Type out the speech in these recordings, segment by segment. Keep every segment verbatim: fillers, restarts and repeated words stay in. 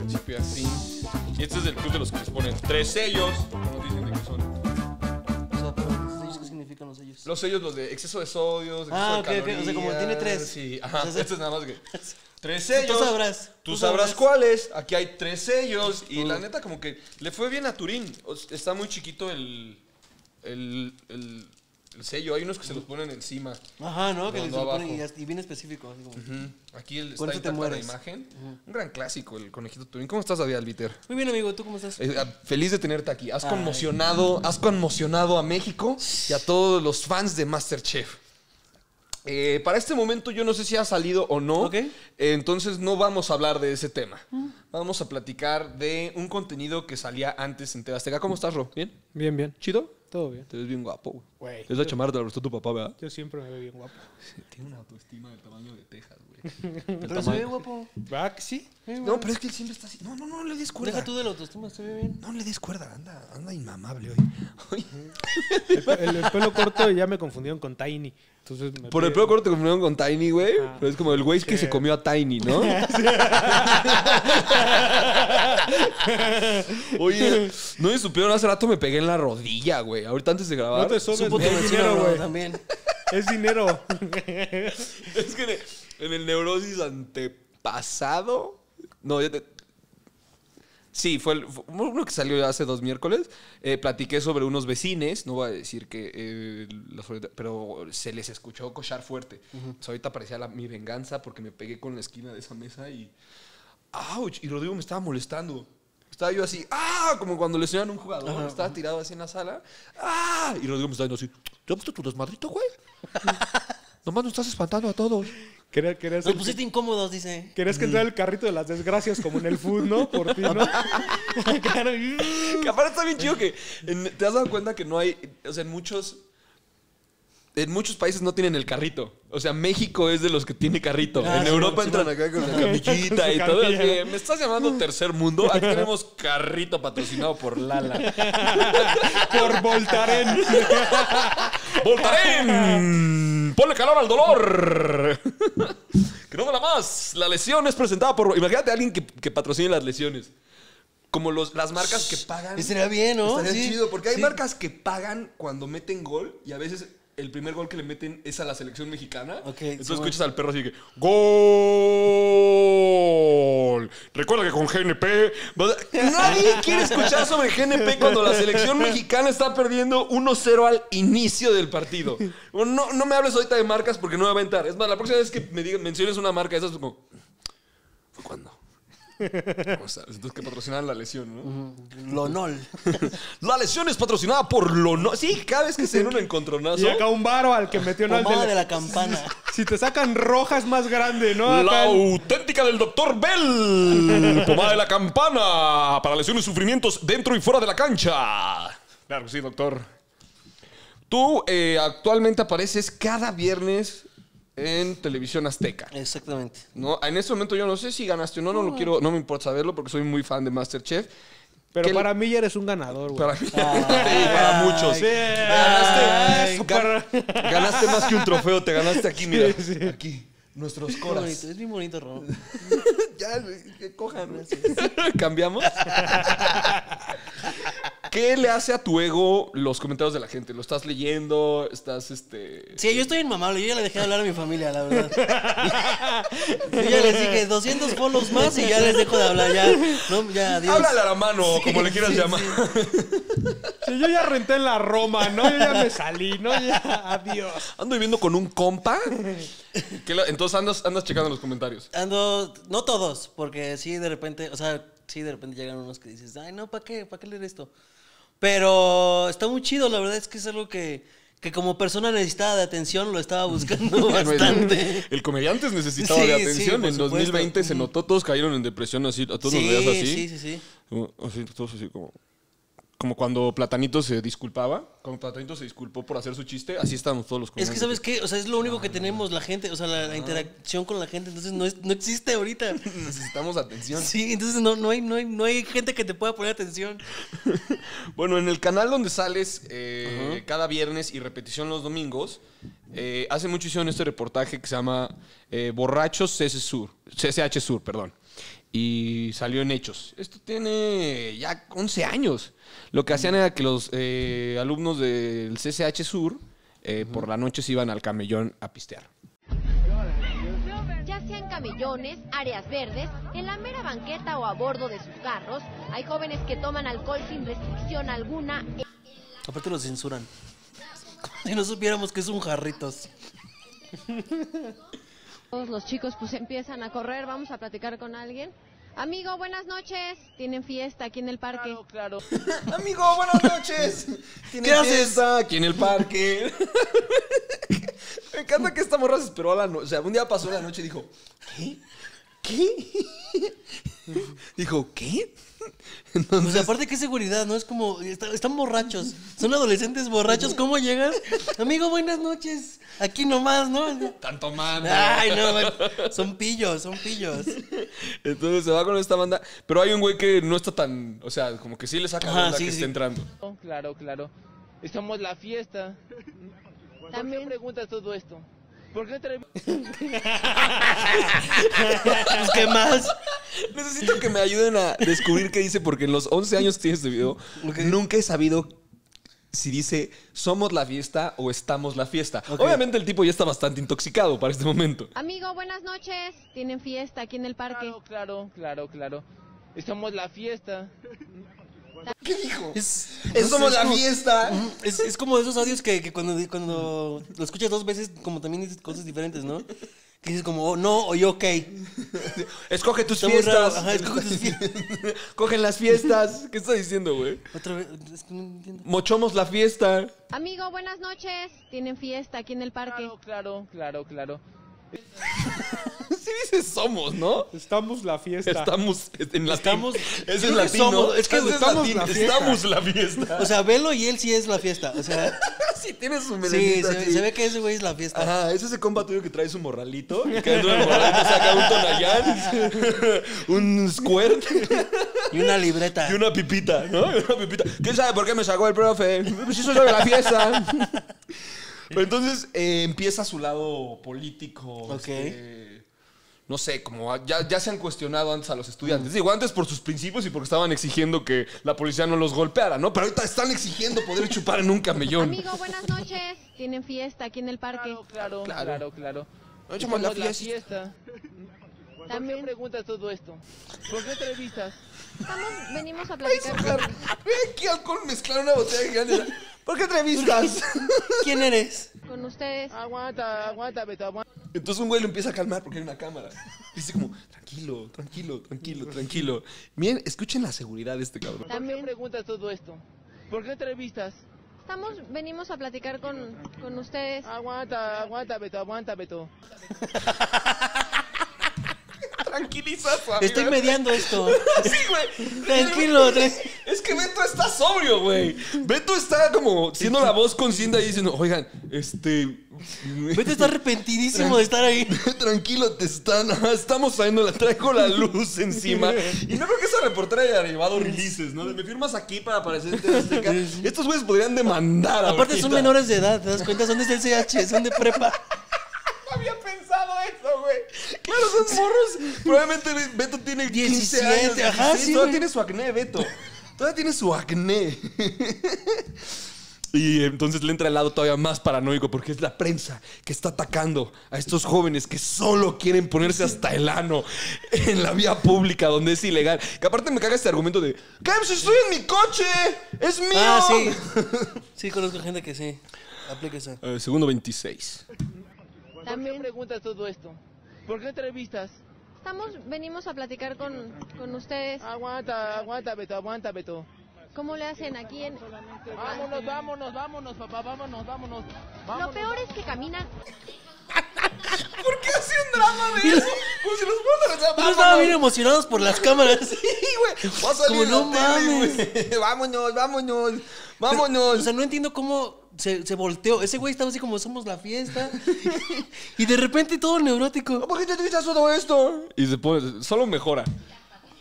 principio a fin. Y este es el club de los que les ponen tres sellos. Como dicen de que son. O sea, pero ¿los sellos qué significan los sellos? Los sellos, los de exceso de sodios, exceso ah, de okay, calorías. Ah, ok, o sea, como tiene tres. Sí, ajá. O sea, este es nada más que... Tres sellos. Tú sabrás. Tú, tú sabrás, sabrás cuáles. Aquí hay tres sellos. Y la neta, como que le fue bien a Turín. Está muy chiquito el... El... el El sello, hay unos que se los ponen encima. Ajá, ¿no? Que les lo ponen y, y bien específico. Así como. Uh-huh. Aquí el, está intacta la imagen. Uh-huh. Un gran clásico, el conejito Turín. ¿Cómo estás, David Albíter? Muy bien, amigo. ¿Tú cómo estás? Eh, feliz de tenerte aquí. Has Ay. conmocionado has conmocionado a México y a todos los fans de MasterChef. Eh, para este momento yo no sé si ha salido o no. Okay. Eh, entonces no vamos a hablar de ese tema. Mm. Vamos a platicar de un contenido que salía antes en T V Azteca. ¿Cómo estás, Ro? ¿Bien? Bien, bien. ¿Chido? Todo bien. Te ves bien guapo, güey. Es la chamarra de la rostó tu papá, ¿verdad? Yo siempre me veo bien guapo. Tiene una autoestima del tamaño de Texas, güey. Pero se ve guapo. ¿Verdad que sí? Eh, no, pero es que él siempre está así. No, no, no, no le des cuerda. Deja tú de la autoestima, se ve bien. No le des cuerda, anda, anda inmamable hoy. hoy. El, el, el pelo corto ya me confundieron con Tiny. Entonces me Por pide... el pelo corto te confundieron con Tiny, güey. Ah, pero es como el güey que... que se comió a Tiny, ¿no? Oye, no me supieron, hace rato me pegué en la rodilla, güey. Ahorita antes de grabar. No te sobres, supo es dinero, güey. También. Es dinero. Es que en el, en el neurosis antepasado... No, ya te... Sí, fue, el, fue uno que salió hace dos miércoles. Eh, platiqué sobre unos vecines. No voy a decir que... Eh, los, pero se les escuchó cochar fuerte. Uh-huh. O sea, ahorita parecía la, mi venganza porque me pegué con la esquina de esa mesa y... ¡Auch! Y Rodrigo me estaba molestando. Estaba yo así, ¡ah! Como cuando lesionan a un jugador. Ajá, estaba ajá. tirado así en la sala. ¡Ah! Y Rodrigo me estaba diciendo así, ¿te has visto tu desmadrito, güey? Nomás nos estás espantando a todos. Quería, quería nos pusiste que, incómodos, dice. Querías que entrara el carrito de las desgracias como en el food, ¿no? Por ti, ¿no? Que aparte está bien chido que en, te has dado cuenta que no hay... O sea, en muchos... En muchos países no tienen el carrito. O sea, México es de los que tiene carrito. Ah, en sí, Europa sí, entran sí, acá con la camillita y todo. Así, ¿me estás llamando tercer mundo? Aquí tenemos carrito patrocinado por Lala. Por Voltaren. ¡Voltaren! ¡Ponle calor al dolor! Que no da más. La lesión es presentada por... Imagínate a alguien que, que patrocine las lesiones. Como los, las marcas que pagan. Estaría bien, ¿no? Estaría sí, chido. Porque hay sí. marcas que pagan cuando meten gol y a veces... El primer gol que le meten es a la selección mexicana. Okay, entonces escuchas bueno. al perro así que ¡gol! Recuerda que con G N P... Nadie quiere escuchar sobre G N P cuando la selección mexicana está perdiendo uno cero al inicio del partido. No, no me hables ahorita de marcas porque no voy a aventar. Es más, la próxima vez que me digan, menciones una marca, esas como... ¿Fue cuándo? O sea, entonces que patrocinan la lesión, ¿no? Lonol. La lesión es patrocinada por Lonol. Sí, cada vez que se den un encontronazo. Y acá un varo al que metió en el de la campana. Si te sacan rojas más grande, ¿no? Acá la el... auténtica del doctor Bell. Pomada de la campana para lesiones y sufrimientos dentro y fuera de la cancha. Claro, sí, doctor. Tú eh, actualmente apareces cada viernes en Televisión Azteca. Exactamente. No, en este momento yo no sé si ganaste o no, no, no lo quiero, no me importa saberlo porque soy muy fan de MasterChef. Pero para mí ya eres un ganador, güey. Para mí, ay, sí, para muchos. Sí, ganaste, ay, gan, para... ganaste más que un trofeo, te ganaste aquí, mira. Sí, sí. Aquí, nuestros coras. Bonito, es bien bonito, Rob. Ya, que cojan. ¿Cambiamos? ¿Qué le hace a tu ego los comentarios de la gente? ¿Lo estás leyendo? ¿Estás este...? Sí, yo estoy inmamable. Yo ya le dejé de hablar a mi familia, la verdad. Yo ya les dije doscientos follows más y ya les dejo de hablar. Ya, no, ya, adiós. Háblale a la mano, sí, como le quieras sí, llamar. Sí. Sí, yo ya renté en la Roma, ¿no? Yo ya me salí, ¿no? Ya, adiós. Ando viviendo con un compa. La... Entonces andas, andas checando los comentarios. Ando... No todos, porque sí, de repente... O sea, sí, de repente llegan unos que dices, ay, no, ¿para qué? ¿Para qué leer esto? Pero está muy chido, la verdad es que es algo que, que como persona necesitada de atención lo estaba buscando bastante. El comediante necesitaba sí, de atención, sí, en supuesto. dos mil veinte se notó, todos cayeron en depresión, así, a todos sí, los veías así. Sí, sí, sí. Como, así, todos así como, como cuando Platanito se disculpaba, cuando Platanito se disculpó por hacer su chiste, así estábamos todos los comediantes. Es que ¿sabes qué? O sea, es lo único que tenemos, la gente, o sea, la, la interacción con la gente, entonces no, es, no existe ahorita. Necesitamos atención. Sí, entonces no, no, hay, no, hay, no hay gente que te pueda poner atención. Bueno, en el canal donde sales eh, uh-huh. cada viernes y repetición los domingos, eh, hace mucho hicieron este reportaje que se llama eh, Borrachos C S H Sur, C C H Sur, perdón. y salió en Hechos. Esto tiene ya once años. Lo que hacían era que los eh, alumnos del C C H Sur eh, por la noche se iban al camellón a pistear. Ya sean camellones, áreas verdes, en la mera banqueta o a bordo de sus carros, hay jóvenes que toman alcohol sin restricción alguna. Aparte lo censuran. Como si no supiéramos que es un jarritos. Todos los chicos pues empiezan a correr, vamos a platicar con alguien. Amigo, buenas noches. Tienen fiesta aquí en el parque. Claro, claro. Amigo, buenas noches. ¿Qué haces aquí en el parque? Me encanta que esta morra se esperó a la noche. O sea, un día pasó la noche y dijo, ¿qué? ¿Qué? Dijo, ¿qué? Entonces... Pues aparte, qué seguridad, ¿no? Es como, está, están borrachos. Son adolescentes borrachos. ¿Cómo llegas? Amigo, buenas noches. Aquí nomás, ¿no? Tanto man. Ay, no, son pillos, son pillos. Entonces se va con esta banda. Pero hay un güey que no está tan, o sea, como que sí le saca la onda que está entrando. Oh, claro, claro. Estamos la fiesta. También preguntas todo esto. ¿Por qué traemos? Pues, ¿qué más? Necesito que me ayuden a descubrir qué dice, porque en los once años que tiene este video, okay, nunca he sabido si dice somos la fiesta o estamos la fiesta. Okay. Obviamente el tipo ya está bastante intoxicado para este momento. Amigo, buenas noches. Tienen fiesta aquí en el parque. Claro, claro, claro, claro. Estamos la fiesta. ¿Qué dijo? Es, es, es como es la como, fiesta. Es, es como de esos audios que, que cuando, cuando lo escuchas dos veces, como también dices cosas diferentes, ¿no? Que dices como, oh, no, o yo, ok. Escoge tus Estamos fiestas. Ajá, escoge tus fiestas. Cogen las fiestas. ¿Qué está diciendo, güey? Otra vez, es que no entiendo. Mochomos la fiesta. Amigo, buenas noches. Tienen fiesta aquí en el parque. Claro, claro, claro, claro. Sí dices somos, ¿no? Estamos la fiesta. Estamos en la Estamos. Es en latino. Es que estamos la fiesta. Estamos la fiesta. O sea, velo y él sí es la fiesta. O sea, sí tiene su melenita. Sí, se, se ve que ese güey es la fiesta. Ajá, es ese compa tuyo que trae su morralito. Y que dentro del morralito saca un tonallán, un squirt y una libreta. Y una pipita, ¿no? Y una pipita. ¿Quién sabe por qué me sacó el profe? Pues eso es sobre la fiesta. Pero entonces eh, empieza su lado político. Ok. Este, no sé, como ya, ya se han cuestionado antes a los estudiantes. Mm. Digo, antes por sus principios y porque estaban exigiendo que la policía no los golpeara, ¿no? Pero ahorita están exigiendo poder chupar en un camellón. Amigo, buenas noches. Tienen fiesta aquí en el parque. Claro, claro, claro, claro. No echamos la fiesta. fiesta. También ¿Por qué preguntas todo esto? ¿Por qué entrevistas? Estamos, venimos a platicar. Ay, con... Aquí alcohol mezclar una botella grande. ¿Por qué entrevistas? ¿Quién eres? Con ustedes. Aguanta, aguanta, Beto, aguanta. Entonces un güey lo empieza a calmar porque hay una cámara. Dice como, tranquilo, tranquilo, tranquilo, tranquilo. Miren, escuchen la seguridad de este cabrón. También ¿Por qué preguntas todo esto? ¿Por qué entrevistas? Estamos, venimos a platicar con, tranquilo, tranquilo. con ustedes. Aguanta, aguanta, Beto, aguanta, Beto. Tranquiliza, amigo. Estoy mediando esto. Sí, güey. Tranquilo. Es, es que Beto está sobrio, güey. Beto está como siendo la voz consciente y diciendo, oigan, este... Beto está arrepentidísimo de estar ahí. Tranquilo, te están... Estamos saliendo, la traigo la luz encima. Y no creo que esa reportera haya llevado releases, ¿no? Me firmas aquí para aparecer en Azteca. Estos güeyes podrían demandar. Aparte ahorita son menores de edad, ¿te das cuenta? Son de C C H, son de prepa. Había pensado eso, güey. Claro, son morros. Probablemente Beto tiene diecisiete años. Ajá, sí, todavía tiene su acné, Beto. Todavía tiene su acné. Y entonces le entra el lado todavía más paranoico porque es la prensa que está atacando a estos jóvenes que solo quieren ponerse hasta el ano en la vía pública donde es ilegal. Que aparte me caga este argumento de ¿qué? Estoy en mi coche. Es mío. Ah, sí. Sí, conozco gente que sí. Aplica esa. Eh, segundo veintiséis. También ¿Por qué preguntas todo esto? ¿Por qué entrevistas? Estamos, venimos a platicar con, con ustedes. Aguanta, aguanta, Beto, aguanta, Beto. ¿Cómo le hacen aquí en...? Vámonos, vámonos, vámonos, papá, vámonos, vámonos. vámonos. Lo peor es que caminan... ¿Por qué hacía un drama de eso? Como si los muertos... Estaban vámonos. bien emocionados por las cámaras. Sí, güey. Va a salir no mames. Tele, vámonos, vámonos, vámonos. Pero, o sea, no entiendo cómo... Se, se volteó. Ese güey estaba así como, somos la fiesta. Y de repente todo neurótico. ¿Por qué te dices todo esto? Y se pone, solo mejora.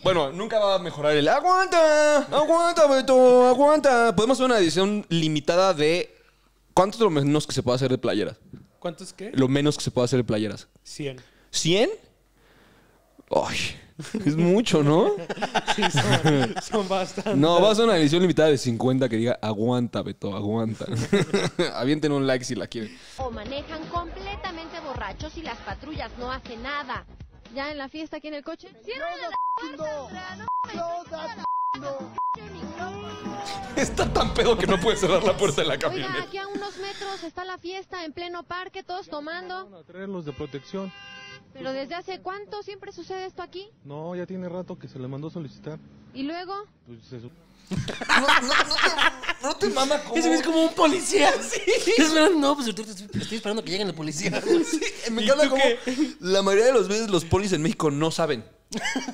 Bueno, nunca va a mejorar el... ¡Aguanta! ¡Aguanta, Beto! ¡Aguanta! Podemos hacer una edición limitada de... ¿Cuánto es lo menos que se puede hacer de playeras? ¿Cuánto es qué? Lo menos que se puede hacer de playeras. cien. ¿cien? Ay, es mucho, ¿no? Sí, son, son bastantes. No, vas a una edición limitada de cincuenta que diga aguanta, Beto, aguanta. Avienten un like si la quieren. O manejan completamente borrachos y las patrullas no hacen nada. Ya en la fiesta aquí en el coche. ¡Cierra la puerta! ¡No me está tan pedo que no puede cerrar la puerta de la camioneta! Oiga, aquí a unos metros está la fiesta en pleno parque, todos tomando. Van a traerlos de protección. ¿Pero desde hace cuánto siempre sucede esto aquí? No, ya tiene rato que se le mandó solicitar. ¿Y luego? Pues se... No, no, no, te, no te mama como... Ese es como un policía, sí. No, pues estoy esperando que lleguen los policías. Sí, me encanta como... ¿Qué? La mayoría de las veces los polis en México no saben.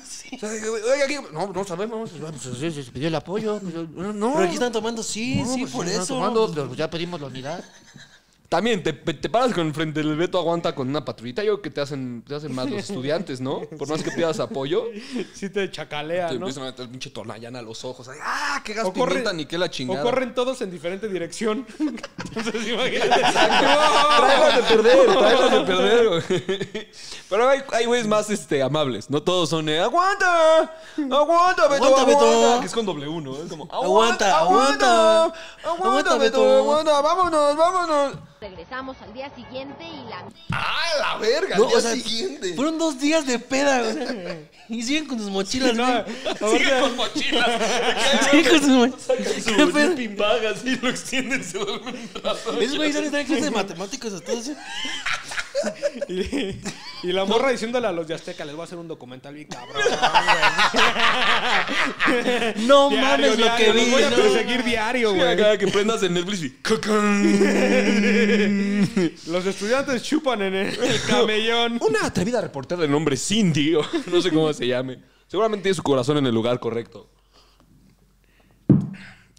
Sí. O sea, no, no sabemos. Pues, se pidió el apoyo. Pero, no. Pero aquí están tomando, sí, no, sí, pues, por eso. Tomando, no, pues, ya pedimos la unidad. También te, te paras con frente del Beto aguanta con una patrullita. Yo creo que te hacen, te hacen más los estudiantes, ¿no? Por más que pidas apoyo. Sí te chacalea, te ¿no? Te empiezan a meter el pinche tonallana a los ojos. Ay, ¡ah, qué gas pimienta, ni qué la chingada! O corren todos en diferente dirección. Entonces imagínate. Tráiganos de perder, tráiganos de perder, güey. Pero hay, hay güeyes más este, amables, ¿no? Todos son eh, ¡aguanta! ¡Aguanta, Beto! ¡Aguanta, Beto! Que es con doble u, ¿no? Es como ¡aguanta, aguanta! ¡Aguanta, aguanta Beto! ¡Aguanta! ¡Vámonos, vámonos! Regresamos al día siguiente y la... ¡Ah, la verga! No, al día o sea, siguiente. Fueron dos días de peda, güey. Y siguen con sus mochilas, sí, ¿no? Siguen con mochilas. Siguen con sus mochilas. Sacan su pimbaga, así lo extienden, se duermen un rato. Esos güeyes salen en clase de matemáticos hasta todo eso. Y, y la morra diciéndole a los de Azteca, les voy a hacer un documental bien cabrón. No diario, mames diario, lo que vi. Voy a perseguir no, diario, güey. Cada que prendas en Netflix y... Los estudiantes chupan en el, el camellón. Una atrevida reportera de nombre Cindy, no sé cómo se llame. Seguramente tiene su corazón en el lugar correcto.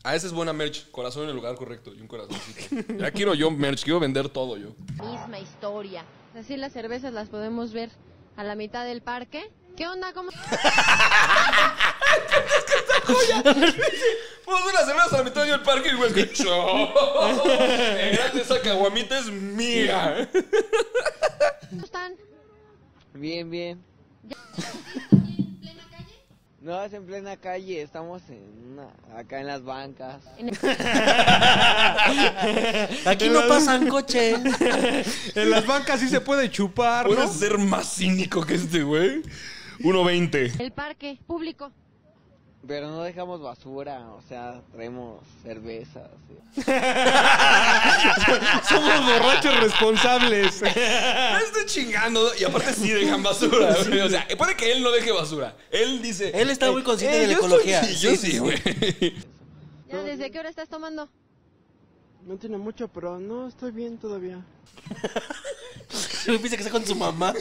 Ah, esa es buena merch. Corazón en el lugar correcto y un corazoncito. Ya quiero yo merch, quiero vender todo yo. Misma historia. Así las cervezas las podemos ver a la mitad del parque. ¿Qué onda? ¿Cómo? ¿Qué esta joya? Vamos a ver las cervezas a la mitad del parque y güey, que choo. Esa caguamita es mía. ¿Cómo están? Bien, bien. ¿Ya? No, es en plena calle, estamos en una, acá en las bancas. Aquí no pasan coches. En las bancas sí se puede chupar, ¿no? ¿Puedes ser más cínico que este, güey? uno veinte. El parque, público. Pero no dejamos basura, o sea, traemos cervezas. ¿Sí? Somos borrachos responsables. No estoy chingando. Y aparte sí dejan basura. ¿Sí? O sea, puede que él no deje basura. Él dice... Él está eh, muy consciente eh, de la ecología. Soy, sí, yo sí, güey. Ya, ¿desde qué hora estás tomando? No tiene mucho, pero no, estoy bien todavía. Se piensa que está con su mamá.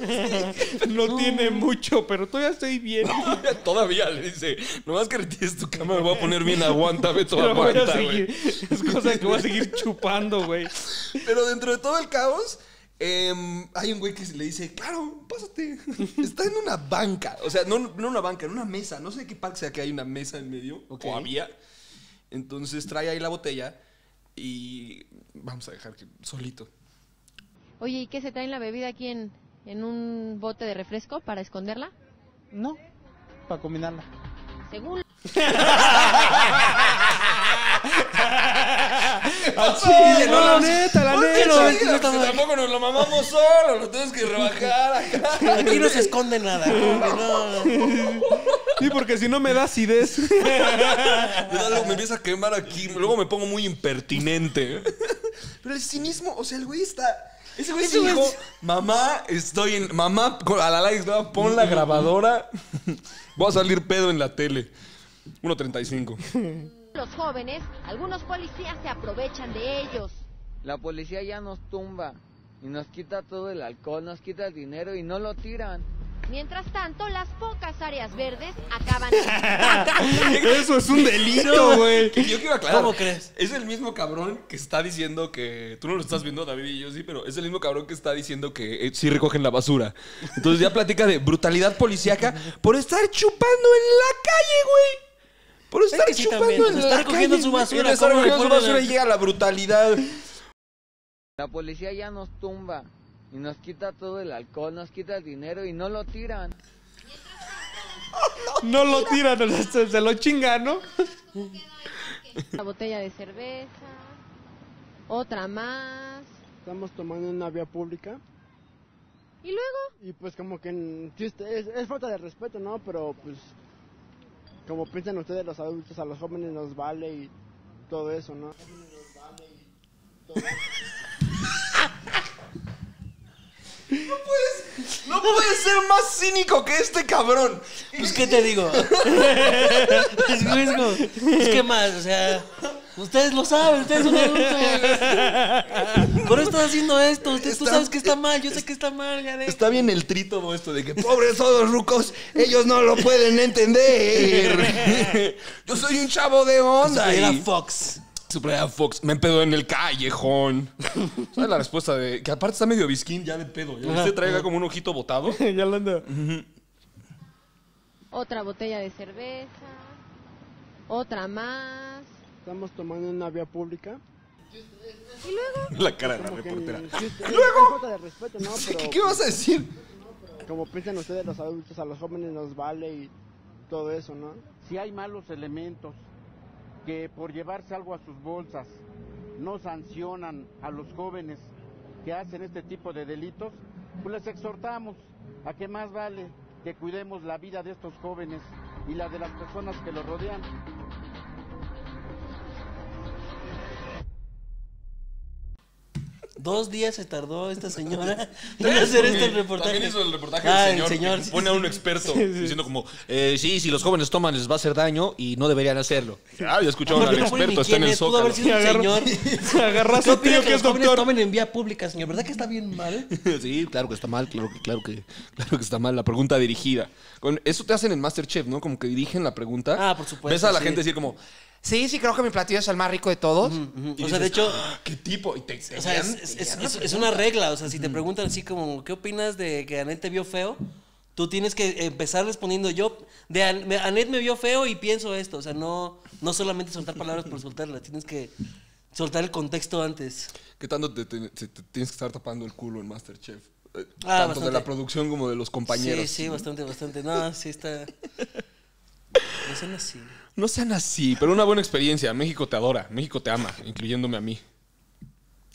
No, no tiene mucho, pero todavía estoy bien. Todavía, todavía le dice, nomás que retires tu cama, me voy a poner bien, aguanta, Beto, pero aguanta, voy a seguir, es cosa que voy a seguir chupando, güey. Pero dentro de todo el caos, eh, hay un güey que le dice, claro, pásate. Está en una banca, o sea, no en no una banca, en una mesa. No sé de qué parque sea que hay una mesa en medio, okay. O había. Entonces trae ahí la botella y vamos a dejar que solito. Oye, ¿y qué se traen la bebida aquí en, en un bote de refresco para esconderla? No, para combinarla. Según... Así, no, la neta, la neta. Tampoco nos lo mamamos solo, lo tenemos que rebajar acá. Aquí no se esconde nada. Sí, porque si no me da acidez. Me empieza a quemar aquí, luego me pongo muy impertinente. Pero el cinismo, o sea, el güey está... Ese güey se dijo, mamá, estoy en... Mamá, a la like, no, pon la grabadora. Voy a salir pedo en la tele. uno treinta y cinco. Los jóvenes, algunos policías se aprovechan de ellos. La policía ya nos tumba. Y nos quita todo el alcohol, nos quita el dinero y no lo tiran. Mientras tanto, las pocas áreas verdes acaban... Eso es un delito, güey. Yo quiero aclarar. ¿Cómo crees? Es el mismo cabrón que está diciendo que... Tú no lo estás viendo, David y yo sí, pero es el mismo cabrón que está diciendo que eh, sí recogen la basura. Entonces ya platica de brutalidad policíaca por estar chupando en la calle, güey. Por estar es que chupando sí, en la está recogiendo calle, su basura. Está recogiendo su basura y llega la brutalidad. La policía ya nos tumba. Y nos quita todo el alcohol, nos quita el dinero y no lo tiran. No lo tiran, se, se lo chingan, ¿no? Una botella de cerveza, otra más. Estamos tomando en una vía pública. ¿Y luego? Y pues como que es, es falta de respeto, ¿no? Pero pues como piensan ustedes los adultos, a los jóvenes nos vale y todo eso, ¿no? No puedes, no puedes ser más cínico que este cabrón. Pues qué te digo. Pues qué más, o sea, ustedes lo saben, ustedes son adultos. ¿Por qué estás haciendo esto? Usted, está, tú sabes que está mal, yo sé que está mal. Ya de... Está bien el trítono esto de que pobres son los rucos, ellos no lo pueden entender. Yo soy un chavo de onda. Era Fox. Suprema Fox, me empedó en el callejón. ¿Sabes la respuesta de...? Que aparte está medio visquín ya de pedo. Ya se traiga como un ojito botado. Ya lo anda. Uh-huh. Otra botella de cerveza. Otra más. Estamos tomando en una vía pública. ¿Y luego? La cara de la reportera. ¿Y luego? ¿Qué, qué vas a decir? Como piensan ustedes los adultos, a los jóvenes nos vale y todo eso, ¿no? Si hay malos elementos que por llevarse algo a sus bolsas no sancionan a los jóvenes que hacen este tipo de delitos, pues les exhortamos a que más vale que cuidemos la vida de estos jóvenes y la de las personas que los rodean. Dos días se tardó esta señora en hacer este reportaje. También hizo el reportaje ah, del señor, el señor. Que pone a un experto sí, sí. diciendo como, eh, sí, si los jóvenes toman les va a hacer daño y no deberían hacerlo. Ah, ya escucharon al experto, está en el zócalo. Pudo haber sido un señor. Agarraste a tío que es doctor. Los jóvenes tomen en vía pública, señor. ¿Verdad que está bien mal? Sí, claro que está mal, claro que, claro que, claro que está mal. La pregunta dirigida. Con eso te hacen en MasterChef, ¿no? Como que dirigen la pregunta. Ah, por supuesto. Ves a la sí. gente decir como... Sí, sí, creo que mi platillo es el más rico de todos. Uh-huh, uh-huh. O sea, dices, de hecho... ¡Ah, qué tipo! Y te, te o sea, es, es, es, es, es una regla. O sea, si te preguntan así como... ¿Qué opinas de que Anet te vio feo? Tú tienes que empezar respondiendo yo... De An Anet me vio feo y pienso esto. O sea, no, no solamente soltar palabras por soltarlas. Tienes que soltar el contexto antes. ¿Qué tanto te, te, te, te tienes que estar tapando el culo en MasterChef? Eh, ah, tanto bastante. De la producción como de los compañeros. Sí, sí, bastante, bastante. No, sí está... No sean así. No sean así, pero una buena experiencia. México te adora, México te ama, incluyéndome a mí.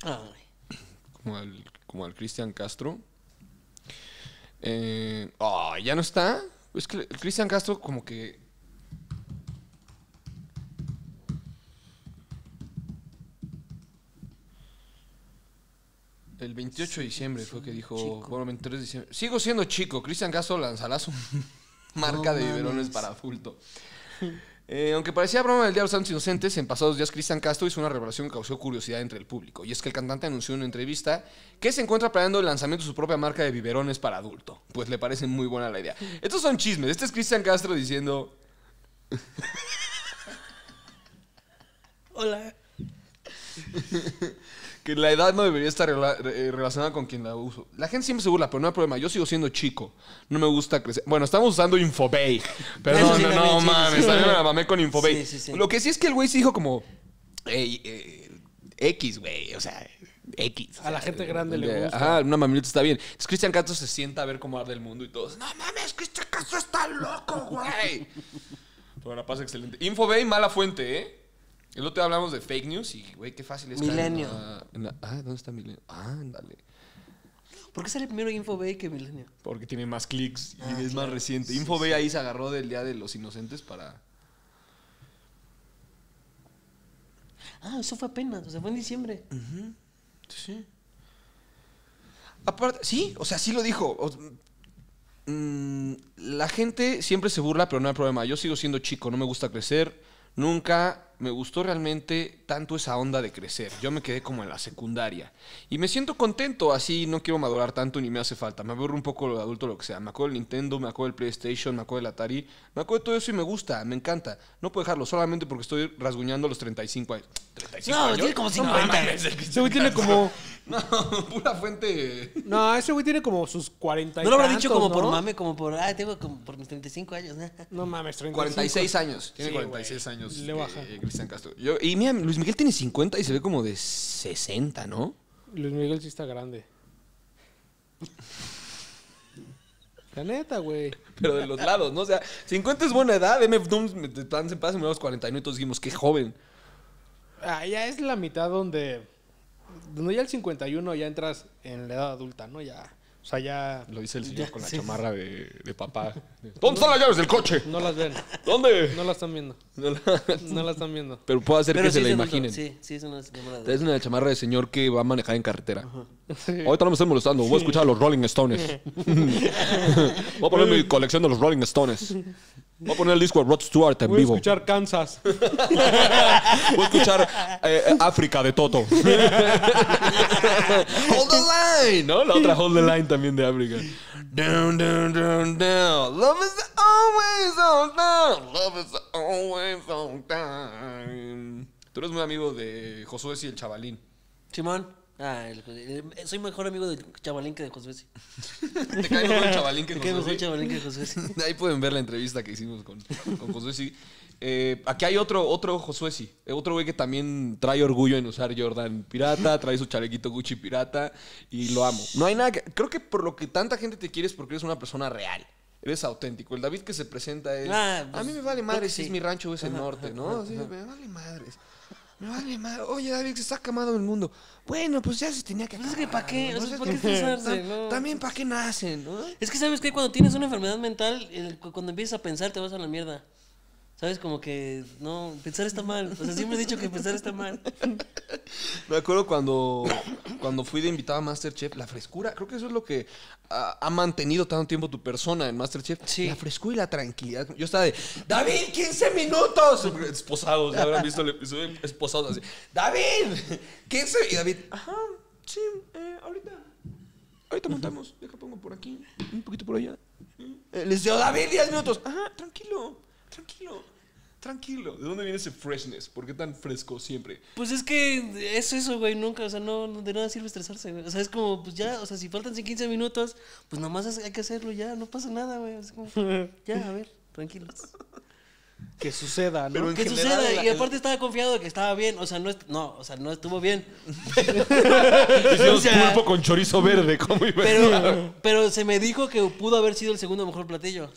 Ay. Como al, como al Cristian Castro. Eh, oh, ¿ya no está? Es que el Cristian Castro como que... El veintiocho de diciembre fue que dijo... Chico. Bueno, veintitrés de diciembre. Sigo siendo chico. Cristian Castro lanzará su marca no, de biberones para adulto. Eh, aunque parecía broma del Día de los Santos Inocentes, en pasados días Cristian Castro hizo una revelación que causó curiosidad entre el público. Y es que el cantante anunció en una entrevista que se encuentra planeando el lanzamiento de su propia marca de biberones para adulto. Pues le parece muy buena la idea. Estos son chismes. Este es Cristian Castro diciendo... Hola. Que la edad no debería estar rela relacionada con quien la uso. La gente siempre se burla, pero no hay problema. Yo sigo siendo chico. No me gusta crecer. Bueno, estamos usando Infobay. Perdón, sí, no, no, sí, mames. Sí, también sí. Me la mamé con Infobay. Sí, sí, sí. Lo que sí es que el güey se dijo como... Ey, eh, X, güey. O sea, X. O sea, a la gente grande eh, le gusta. Ajá, una mamilita está bien. Entonces, Cristian Castro se sienta a ver cómo arde el mundo y todos. No mames, Cristian Castro está loco, güey. Pero la pasa excelente. Infobay, mala fuente, ¿eh? El otro día hablamos de fake news y, güey, qué fácil es. Milenio. En la, en la, ah, ¿dónde está Milenio? Ah, ándale. ¿Por qué sale primero Infobay que Milenio? Porque tiene más clics y ah, es claro. más reciente. Infobay sí, ahí sí. se agarró del Día de los Inocentes para... Ah, eso fue apenas, o sea, fue en diciembre. Uh-huh. Sí. Aparte, sí, o sea, sí lo dijo. O, mm, la gente siempre se burla, pero no hay problema. Yo sigo siendo chico, no me gusta crecer. Nunca me gustó realmente tanto esa onda de crecer. Yo me quedé como en la secundaria. Y me siento contento, así no quiero madurar tanto ni me hace falta. Me aburro un poco lo adulto, lo que sea. Me acuerdo del Nintendo, me acuerdo del PlayStation, me acuerdo del Atari. Me acuerdo de todo eso y me gusta, me encanta. No puedo dejarlo solamente porque estoy rasguñando los treinta y cinco años. ¿treinta y cinco no, años? Tiene como cincuenta. No, ese güey tiene como... No, pura fuente. No, ese güey tiene como sus cuarenta y... No lo habrá dicho como ¿no? por mame, como por... Ah, tengo como por mis treinta y cinco años. No mames, treinta y cinco. cuarenta y seis años. Tiene sí, cuarenta y seis años. Le baja. Eh, Cristian Castro. Yo, y mira, Luis Miguel tiene cincuenta y se ve como de sesenta, ¿no? Luis Miguel sí está grande. La neta, güey. Pero de los lados, ¿no? O sea, cincuenta es buena edad. M F Doom, tan se pasa, me damos cuarenta y nueve y todos dijimos, qué joven. Ah, ya es la mitad donde... Donde ya el cincuenta y uno ya entras en la edad adulta, ¿no? Ya... O sea, ya... Lo dice el señor ya, con la sí. chamarra de, de papá. ¿Dónde están las llaves del coche? No las ven. ¿Dónde? No las están viendo. No, la... no las están viendo. Pero puedo hacer Pero que sí se la imaginen. Sí, sí, es una chamarra de... Es una chamarra de señor que va a manejar en carretera. Sí. Ahorita no me estoy molestando. Voy a escuchar a los Rolling Stones. Voy a poner mi colección de los Rolling Stones. Voy a poner el disco de Rod Stewart en Voy vivo. Voy a escuchar Kansas. Voy a escuchar eh, África de Toto. Hold the line, ¿no? La otra Hold the line también de África. Down, down, down, down. Love is always on time. Love is always on time. Tú eres muy amigo de Josué y el Chavalín. Simón. Ah, el, el, el, soy mejor amigo del Chavalín que de Josué. Te cae mejor el Chavalín que de Josué. Ahí pueden ver la entrevista que hicimos con, con Josué. Eh, aquí hay otro, otro Josué, otro güey que también trae orgullo en usar Jordan pirata, trae su chalequito Gucci pirata y lo amo. No hay nada que, creo que por lo que tanta gente te quiere es porque eres una persona real. Eres auténtico. El David que se presenta es... Ah, pues, a mí me vale madre si sí. es mi rancho o es el norte, ajá, ¿no? Ajá, sí, ajá. Me vale madres. Me vale madre. Oye, David, se está acabando el mundo. Bueno, pues ya se tenía que acabar. Es que ¿para qué? O sea, ¿para qué estresarse? No. También ¿para qué nacen? ¿No? Es que sabes que cuando tienes una enfermedad mental, el, cuando empiezas a pensar te vas a la mierda. ¿Sabes? Como que no, pensar está mal. O sea, siempre he dicho que pensar está mal. Me acuerdo cuando, cuando fui de invitado a MasterChef, la frescura, creo que eso es lo que ha, ha mantenido tanto tiempo tu persona en MasterChef. Sí. La frescura y la tranquilidad. Yo estaba de, David, quince minutos. Esposados, ya habrán visto el episodio. Esposados así. David, quince. Y David, ajá, sí, eh, ahorita. Ahorita montamos. Deja pongo por aquí, un poquito por allá. Eh, les dio David diez minutos. Ajá, tranquilo, tranquilo. Tranquilo. ¿De dónde viene ese freshness? ¿Por qué tan fresco siempre? Pues es que es eso, güey. Nunca, o sea, no, no de nada sirve estresarse, güey. O sea, es como, pues ya, o sea, si faltan quince minutos, pues nomás hay que hacerlo ya. No pasa nada, güey. Es como, ya, a ver, tranquilos. Que suceda, ¿no? Pero en que general, suceda. Y aparte estaba confiado de que estaba bien. O sea, no, est no, o sea, no estuvo bien. Hicieron o sea, pulpo con chorizo verde. ¿Cómo iba? Pero, pero se me dijo que pudo haber sido el segundo mejor platillo.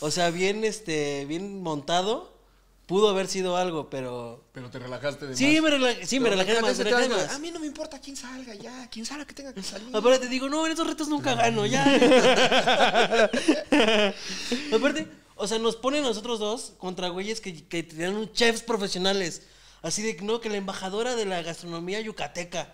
O sea, bien, este, bien montado. Pudo haber sido algo, pero... Pero te relajaste de sí, más. Me rela sí, me relajé más, me relajé más. A mí no me importa quién salga, ya. Quién salga que tenga que salir. Aparte te digo, no, en esos retos nunca gano, ya. Aparte, o sea, nos ponen nosotros dos contra güeyes que, que tenían chefs profesionales. Así de, no, que la embajadora de la gastronomía yucateca.